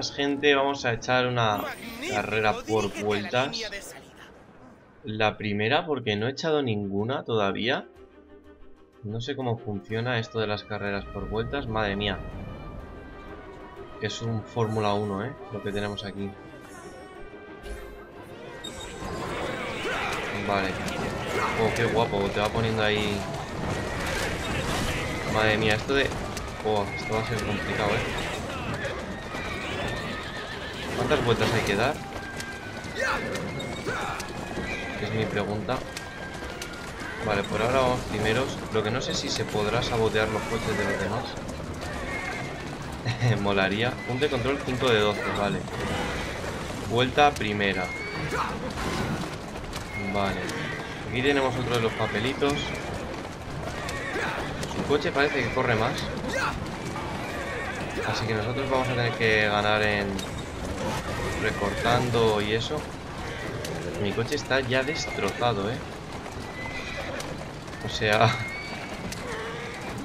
buenas, gente. Vamos a echar una carrera por vueltas. La primera, porque no he echado ninguna todavía. No sé cómo funciona esto de las carreras por vueltas. Madre mía. Es un Fórmula 1, ¿eh? Lo que tenemos aquí. Vale. Oh, qué guapo. Te va poniendo ahí. Madre mía, esto de... Oh, esto va a ser complicado, ¿eh? ¿Cuántas vueltas hay que dar? Es mi pregunta. Vale, por ahora vamos primeros. Lo que no sé si se podrá sabotear los coches de los demás. Molaría. Punto de control 5 de 12, vale. Vuelta primera. Vale. Aquí tenemos otro de los papelitos. Su coche parece que corre más. Así que nosotros vamos a tener que ganar en... recortando y eso. Mi coche está ya destrozado, ¿eh? O sea,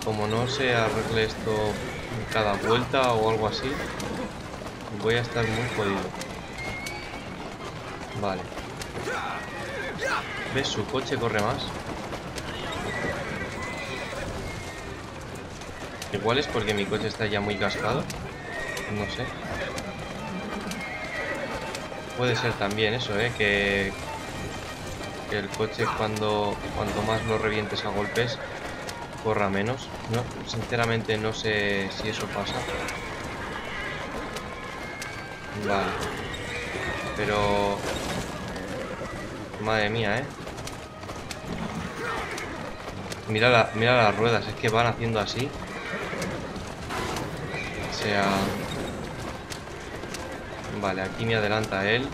como no se arregle esto cada vuelta o algo así, voy a estar muy jodido. Vale. ¿Ves? Su coche corre más. Igual es porque mi coche está ya muy cascado. No sé. Puede ser también eso, ¿eh? Que el coche cuanto más lo revientes a golpes corra menos. No, sinceramente no sé si eso pasa. Vale. Pero... madre mía, ¿eh? Mira las ruedas, es que van haciendo así. O sea... Vale, aquí me adelanta él.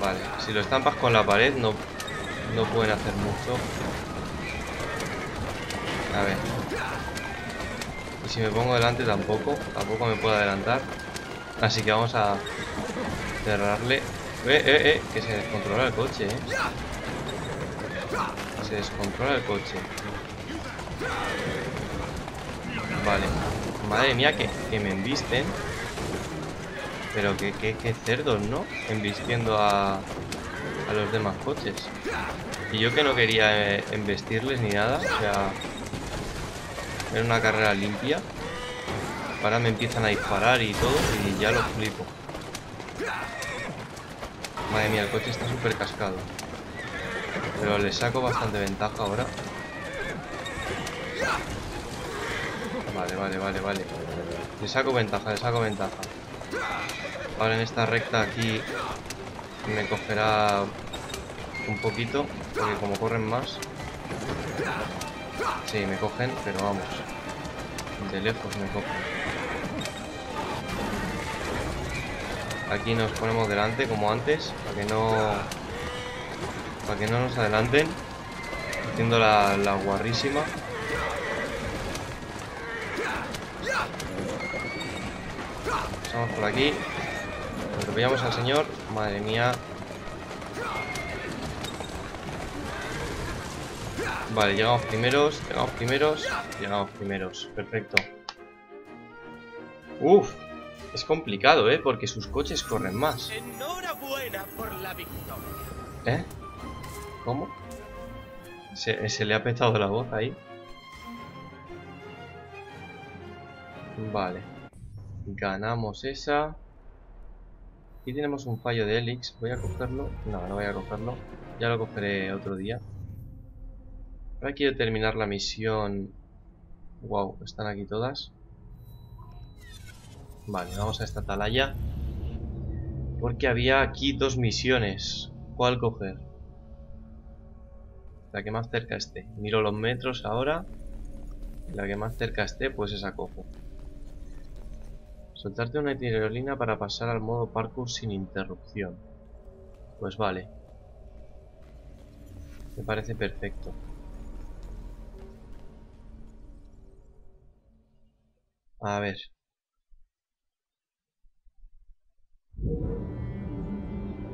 Vale, si lo estampas con la pared no pueden hacer mucho. A ver. Y si me pongo delante tampoco me puedo adelantar. Así que vamos a cerrarle. Que se descontrola el coche, ¿eh? Se descontrola el coche. Vale. Madre mía, que me embisten. Pero que cerdos, ¿no? Embistiendo a los demás coches. Y yo que no quería embestirles ni nada. O sea, era una carrera limpia. Ahora me empiezan a disparar y todo. Y ya los flipo. Madre mía, el coche está súper cascado. Pero le saco bastante ventaja ahora. Vale. Le saco ventaja. Ahora en esta recta aquí me cogerá un poquito, porque como corren más... Sí, me cogen, pero vamos. De lejos me cogen. Aquí nos ponemos delante, como antes, para que no nos adelanten. Haciendo la guarrísima. Pasamos por aquí. Atropellamos al señor. Madre mía. Vale, llegamos primeros. Perfecto. Uf. Es complicado, ¿eh? Porque sus coches corren más. Enhorabuena por la victoria. ¿Eh? ¿Cómo? Se le ha petado la voz ahí. Vale. Ganamos esa. Aquí tenemos un fallo de Helix. ¿Voy a cogerlo? No, no voy a cogerlo. Ya lo cogeré otro día. Ahora quiero terminar la misión. Wow, están aquí todas. Vale, vamos a esta atalaya. Porque había aquí dos misiones. ¿Cuál coger? La que más cerca esté. Miro los metros ahora. La que más cerca esté, pues esa cojo. Soltarte una tirolina para pasar al modo parkour sin interrupción. Pues vale. Me parece perfecto. A ver.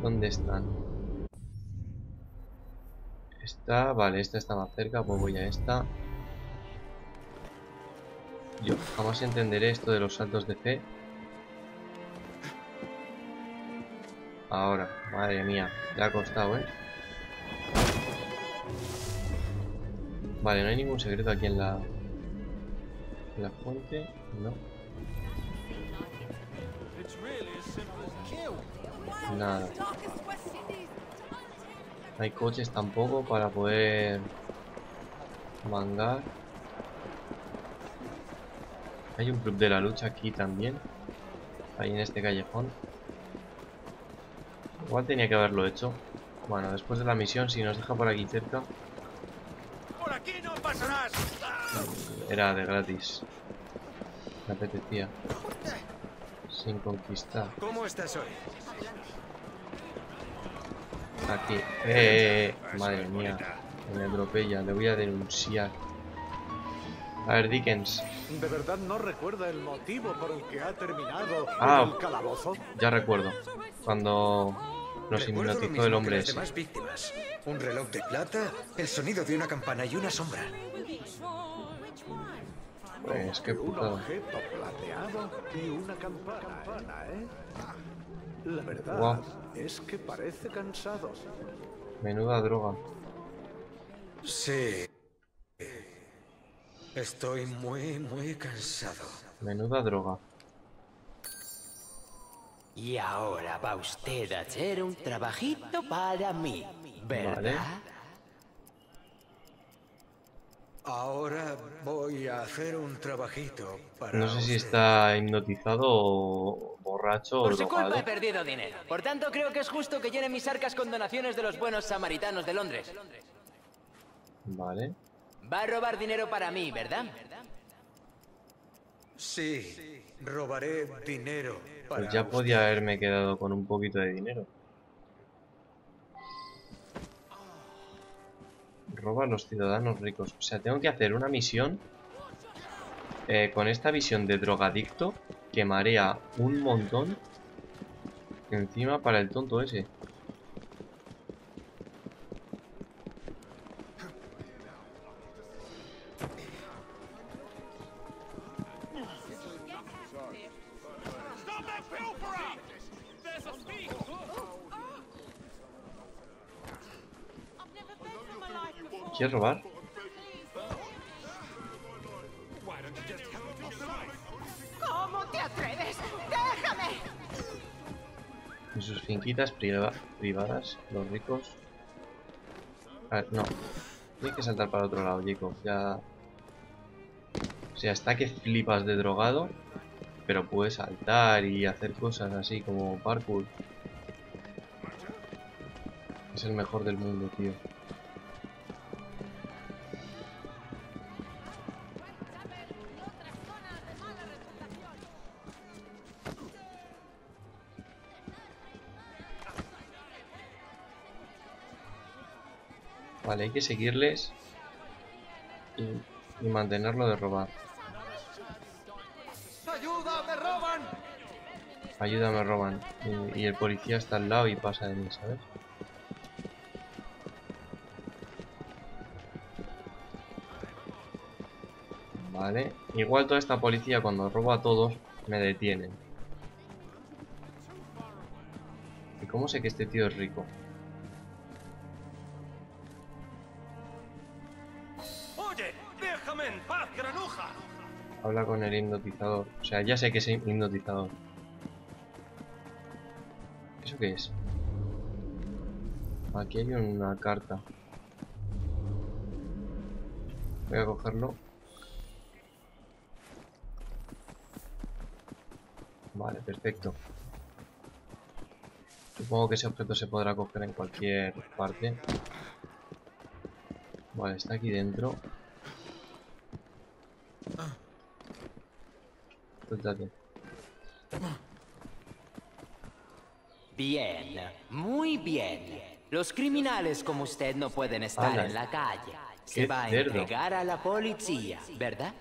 ¿Dónde están? Esta, vale, esta está más cerca, pues voy a esta. Yo jamás entenderé esto de los saltos de fe. Ahora, madre mía, le ha costado, ¿eh? Vale, no hay ningún secreto aquí en la fuente, no. Nada. No hay coches tampoco para poder mangar. Hay un club de la lucha aquí también. Ahí en este callejón. Igual tenía que haberlo hecho. Bueno, después de la misión, si nos deja por aquí cerca. Por aquí no pasa nada. Era de gratis. Me apetecía. Sin conquistar. ¿Cómo estás hoy? Aquí. Madre mía. Me atropella. Le voy a denunciar. A ver, Dickens. ¿De verdad no recuerda el motivo por el que ha terminado en el calabozo? Ya recuerdo. Cuando nos hipnotizó el hombre ese. Un reloj de plata, el sonido de una campana y una sombra. Pues qué putada. Un objeto plateado y una campana, ¿eh? La verdad es que parece cansado. Menuda droga. Sí. Estoy muy cansado. Menuda droga. Y ahora va usted a hacer un trabajito para mí, ¿verdad? Vale. Ahora voy a hacer un trabajito para... No sé si está hipnotizado o borracho o drogado. Por su culpa he perdido dinero. Por tanto, creo que es justo que llene mis arcas con donaciones de los buenos samaritanos de Londres. Vale. Va a robar dinero para mí, ¿verdad? Sí, robaré dinero. Pues ya podía haberme quedado con un poquito de dinero. Roba a los ciudadanos ricos. O sea, tengo que hacer una misión con esta visión de drogadicto que marea un montón encima para el tonto ese. ¿Quieres robar? ¿Cómo te atreves? ¡Déjame! En sus finquitas privadas, los ricos. A ver, no. Tienes que saltar para otro lado, Jacob. Ya. O sea, está que flipas de drogado. Pero puedes saltar y hacer cosas así como parkour. Es el mejor del mundo, tío. Vale, hay que seguirles y mantenerlo de robar. ¡Ayuda, me roban! Ayuda, me roban. Y el policía está al lado y pasa de mí, ¿sabes? Vale. Igual toda esta policía cuando roba a todos me detienen. ¿Y cómo sé que este tío es rico? Habla con el hipnotizador. O sea, ya sé que es hipnotizador. ¿Eso qué es? Aquí hay una carta. Voy a cogerlo. Vale, perfecto. Supongo que ese objeto se podrá coger en cualquier parte. Vale, está aquí dentro. Bien, muy bien. Los criminales como usted no pueden estar en la calle. Se va a entregar a la policía, ¿verdad?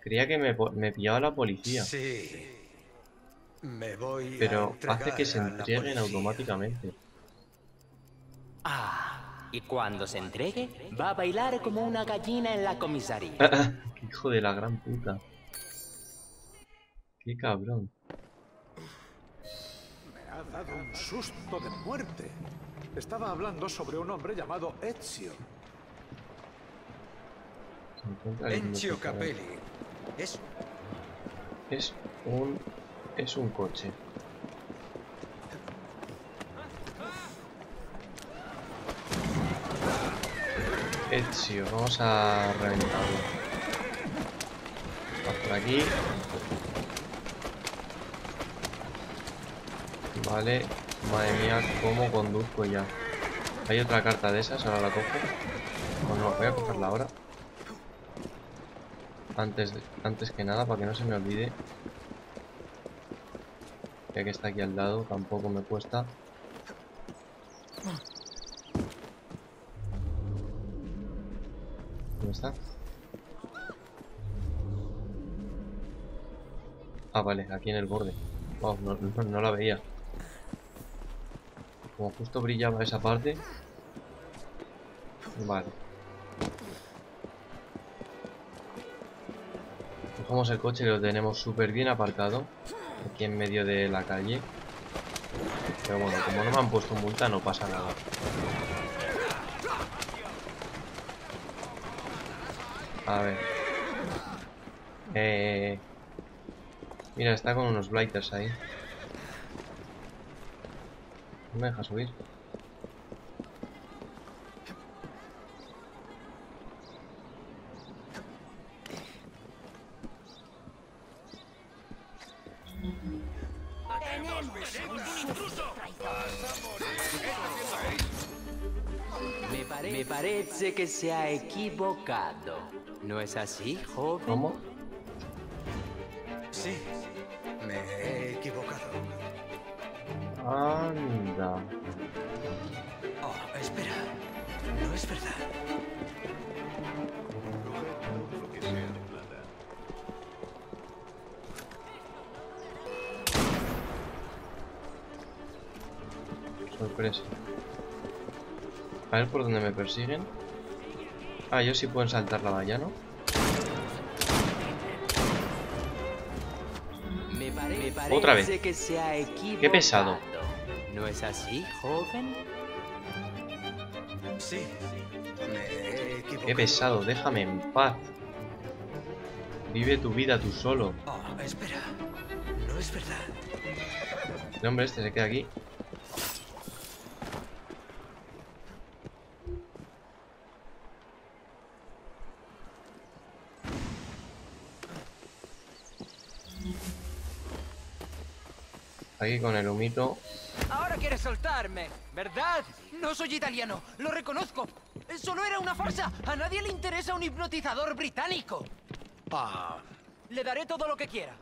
Creía que me pillaba la policía. Sí. Me voy. Pero hace que se entreguen automáticamente. Y cuando se entregue, va a bailar como una gallina en la comisaría. Hijo de la gran puta. Qué cabrón. Me ha dado un susto de muerte. Estaba hablando sobre un hombre llamado Ezio. Ezio Capelli. Es un coche. Ezio, vamos a reventarlo. Vamos por aquí. Vale, madre mía, cómo conduzco ya. Hay otra carta de esas, ahora la cojo. O no, voy a cogerla ahora. Antes que nada, para que no se me olvide. Ya que está aquí al lado, tampoco me cuesta. ¿Dónde está? Ah, vale, aquí en el borde. Wow, no la veía. Como justo brillaba esa parte. Vale. Cogemos el coche, que lo tenemos súper bien aparcado. Aquí en medio de la calle. Pero bueno, como no me han puesto multa, no pasa nada. A ver. Mira, está con unos blighters ahí. No me deja subir. Me parece que se ha equivocado. ¿No es así, joven? ¿Cómo? Sí, me he equivocado. Anda. Oh, espera. No es verdad. Sorpresa. A ver por dónde me persiguen. Ah, ellos sí pueden saltar la valla, ¿no? Otra vez. Qué pesado. ¿No es así, joven? Sí. Qué pesado, déjame en paz. Vive tu vida tú solo. Oh, espera. No es verdad. El hombre este se queda aquí. Aquí con el humito. Ahora quieres soltarme, ¿verdad? No soy italiano, lo reconozco. Solo era una farsa. A nadie le interesa un hipnotizador británico. Ah. Le daré todo lo que quiera.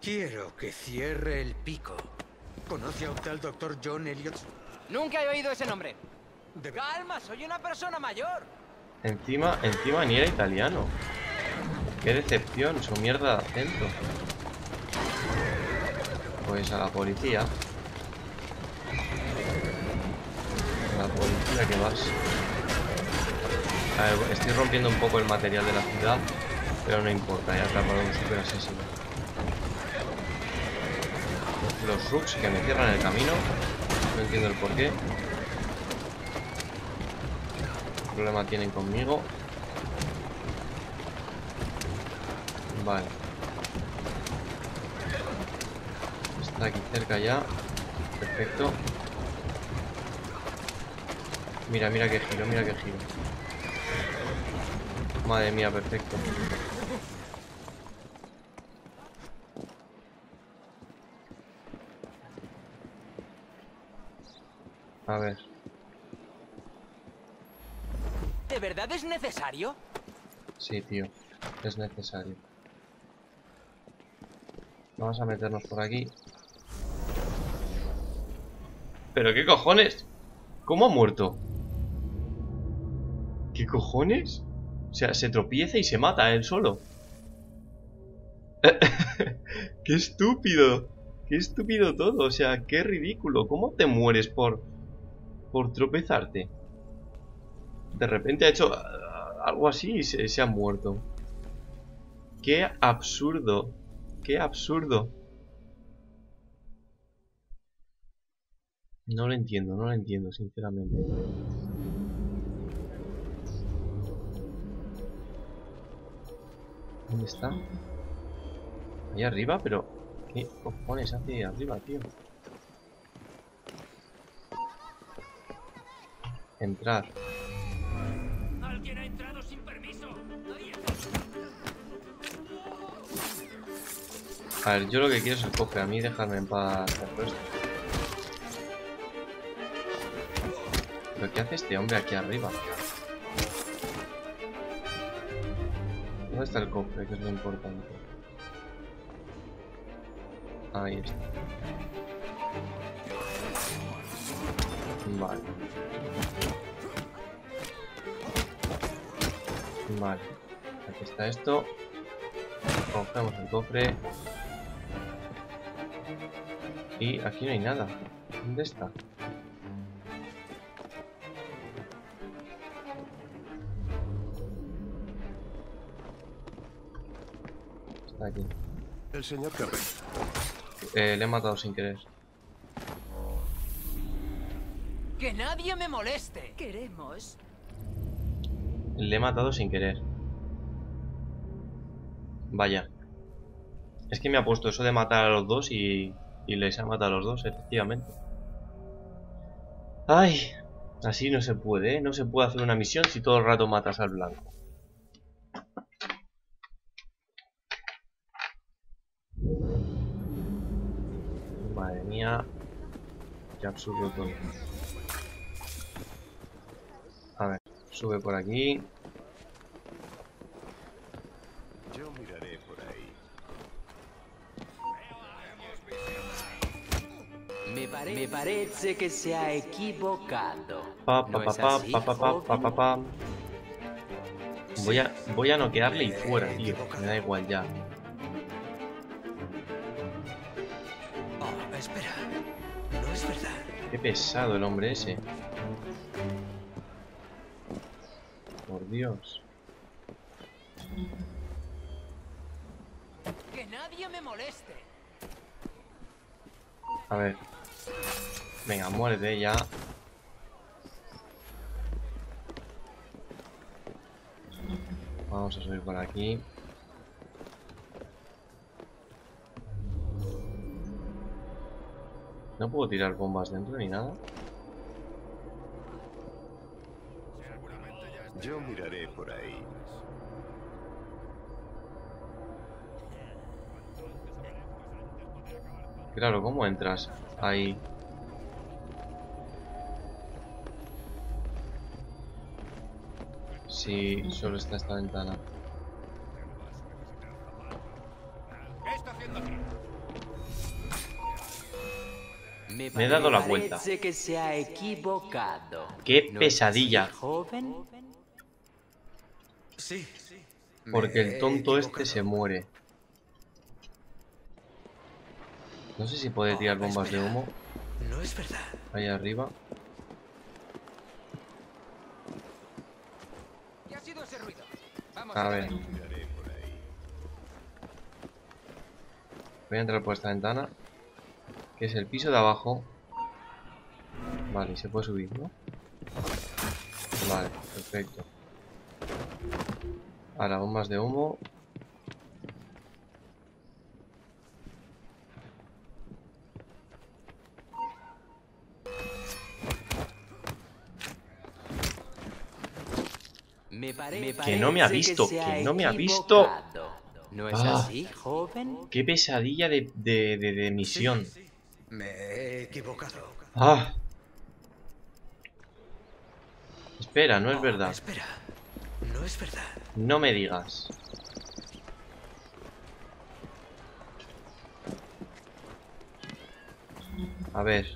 Quiero que cierre el pico. ¿Conoce a usted al doctor John Elliot? Nunca he oído ese nombre. Calma, soy una persona mayor. Encima ni era italiano. Qué decepción, su mierda de acento. Pues a la policía. A la policía que vas. A ver, estoy rompiendo un poco el material de la ciudad, pero no importa, he atrapado a un super asesino. Los rooks que me cierran el camino. No entiendo el porqué. ¿Qué problema tienen conmigo? Vale. Está aquí cerca ya. Perfecto. Mira, mira qué giro, mira qué giro. Madre mía, perfecto. A ver. ¿De verdad es necesario? Sí, tío. Es necesario. Vamos a meternos por aquí. ¿Pero qué cojones? ¿Cómo ha muerto? ¿Qué cojones? O sea, se tropieza y se mata él solo. ¡Qué estúpido! ¡Qué estúpido todo! O sea, qué ridículo. ¿Cómo te mueres por tropezarte? De repente ha hecho algo así y se ha muerto. ¡Qué absurdo! ¡Qué absurdo! No lo entiendo, no lo entiendo, sinceramente. ¿Dónde está? Ahí arriba, pero... ¿Qué cojones hace arriba, tío? Entrar. ¿Alguien ha entrado sin permiso? A ver, yo lo que quiero es el cofre. A mí dejarme en paz el resto. ¿Pero qué hace este hombre aquí arriba? ¿Dónde está el cofre? Que es lo importante. Ahí está. Vale. Vale. Aquí está esto. Cogemos el cofre. Y aquí no hay nada. ¿Dónde está? Está aquí. El señor Capelli. Le he matado sin querer. ¡Que nadie me moleste! Queremos. Le he matado sin querer. Vaya. Es que me ha puesto eso de matar a los dos y les ha matado a los dos, efectivamente. ¡Ay! Así no se puede, ¿eh? No se puede hacer una misión si todo el rato matas al blanco. Madre mía. Qué absurdo todo. A ver, sube por aquí. Yo miraré por ahí. Me parece que se ha equivocado. Voy a noquearle y fuera, tío. Me da igual ya. Oh, espera. No es verdad. Qué pesado el hombre ese. Por Dios. Que nadie me moleste. A ver. Venga, muérete ya. Vamos a subir por aquí. No puedo tirar bombas dentro ni nada. Yo miraré por ahí. Claro, ¿cómo entras ahí? Sí, solo está esta ventana. Me he dado la vuelta. Que se ha equivocado. ¡Qué pesadilla! Sí, sí. Porque el tonto este se muere. No sé si puede tirar bombas de humo. No es verdad. Ahí arriba. ¿Qué ha sido ese ruido? Vamos a ver. Voy a entrar por esta ventana. Que es el piso de abajo. Vale, y se puede subir, ¿no? Vale, perfecto. Ahora, bombas de humo. Que no me ha visto, que no me ha visto. ¿No es así, joven? ¡Qué pesadilla de misión! Me he equivocado. ¡Ah! Espera, no es verdad. Espera, no es verdad. No me digas. A ver.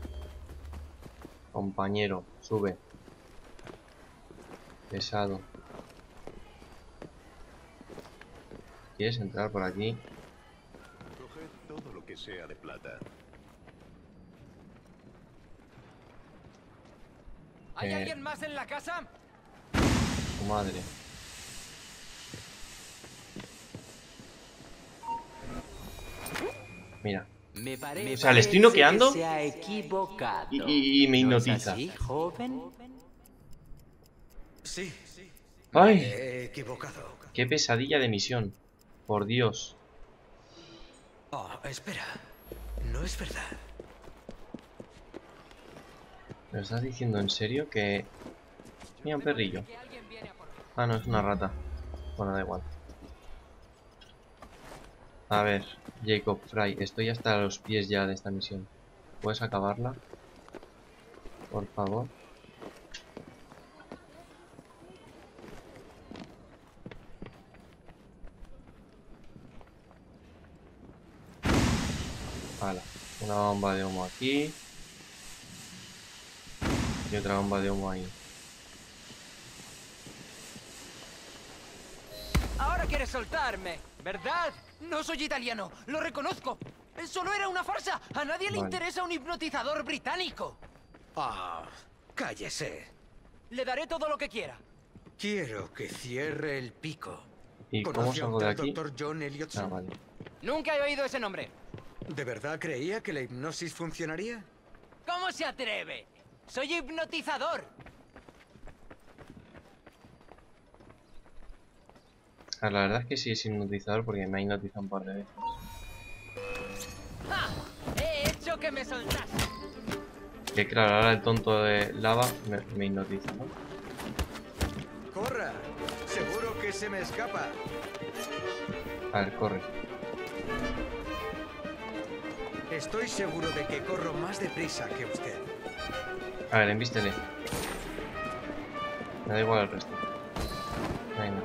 Compañero, sube. Pesado. ¿Quieres entrar por aquí? Coge todo lo que sea de plata. ¿Hay alguien más en la casa? Su madre. mira. O sea, le estoy noqueando y me hipnotiza. Ay, qué pesadilla de misión. Por Dios. Oh, espera. No es verdad. ¿Me estás diciendo en serio que...? Mira, un perrillo. Ah, no, es una rata. Bueno, da igual. A ver, Jacob Frye, estoy hasta los pies ya de esta misión. ¿Puedes acabarla? Por favor. Vale, una bomba de humo aquí. Y otra bomba de humo ahí. Ahora quieres soltarme, ¿verdad? No soy italiano, lo reconozco. Solo era una farsa. A nadie le interesa un hipnotizador británico. Ah, cállese. Le daré todo lo que quiera. Quiero que cierre el pico. ¿Y cómo salgo de aquí? Doctor John Elliot. Ah, vale. Nunca he oído ese nombre. ¿De verdad creía que la hipnosis funcionaría? ¿Cómo se atreve? Soy hipnotizador. Ah, la verdad es que sí es hipnotizador porque me ha hipnotizado un par de veces. ¡Ja! He hecho que me soltase. Que claro, ahora el tonto de lava me hipnotiza, ¿no? ¡Corra! Seguro que se me escapa. A ver, corre. Estoy seguro de que corro más deprisa que usted. A ver, envístele. Me da igual el resto. Venga.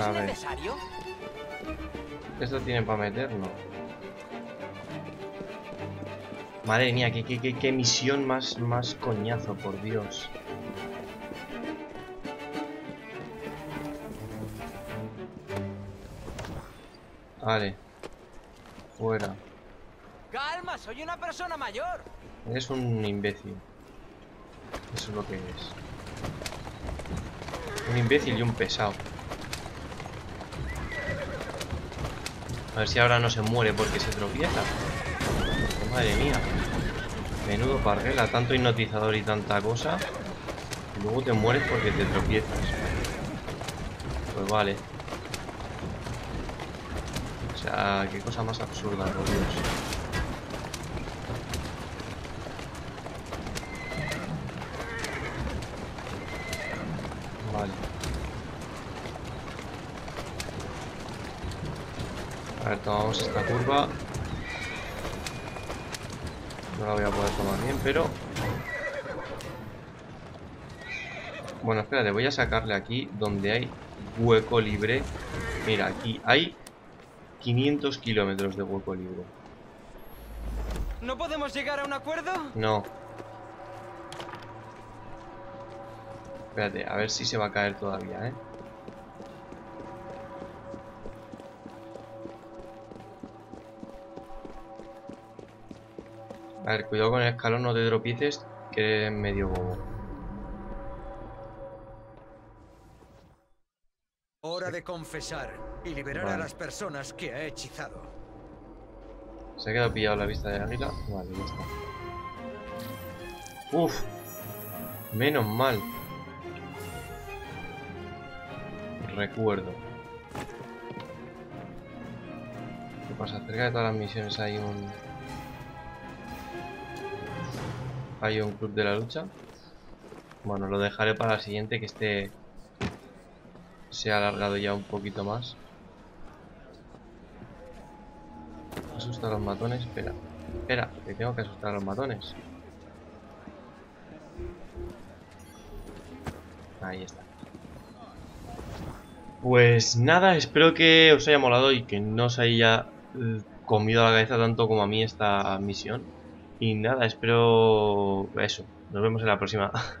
A ver. ¿Necesario? Esto tiene para meterlo. Madre mía, qué misión más coñazo, por Dios. Vale. Fuera. Calma, soy una persona mayor. Eres un imbécil. Eso es lo que eres. Un imbécil y un pesado. A ver si ahora no se muere porque se tropieza. Madre mía. Menudo parguela, tanto hipnotizador y tanta cosa. Y luego te mueres porque te tropiezas. Pues vale. O sea, qué cosa más absurda, por Dios. Vale. A ver, tomamos esta curva. No la voy a poder tomar bien, pero... Bueno, espérate, voy a sacarle aquí donde hay hueco libre. Mira, aquí hay 500 kilómetros de hueco libre. ¿No podemos llegar a un acuerdo? No. Espérate, a ver si se va a caer todavía, ¿eh? A ver, cuidado con el escalón, no te tropieces, que eres medio bobo. Hora de confesar y liberar a las personas que ha hechizado. Se ha quedado pillado la vista de águila. Vale, ya está. Uf, menos mal. Recuerdo. ¿Qué pasa? Acerca de todas las misiones hay un... Hay un club de la lucha. Bueno, lo dejaré para la siguiente, que este se ha alargado ya un poquito más. Asusta a los matones. Espera, espera, que tengo que asustar a los matones. Ahí está. Pues nada, espero que os haya molado y que no os haya comido la cabeza tanto como a mí esta misión. Y nada, espero eso. Nos vemos en la próxima.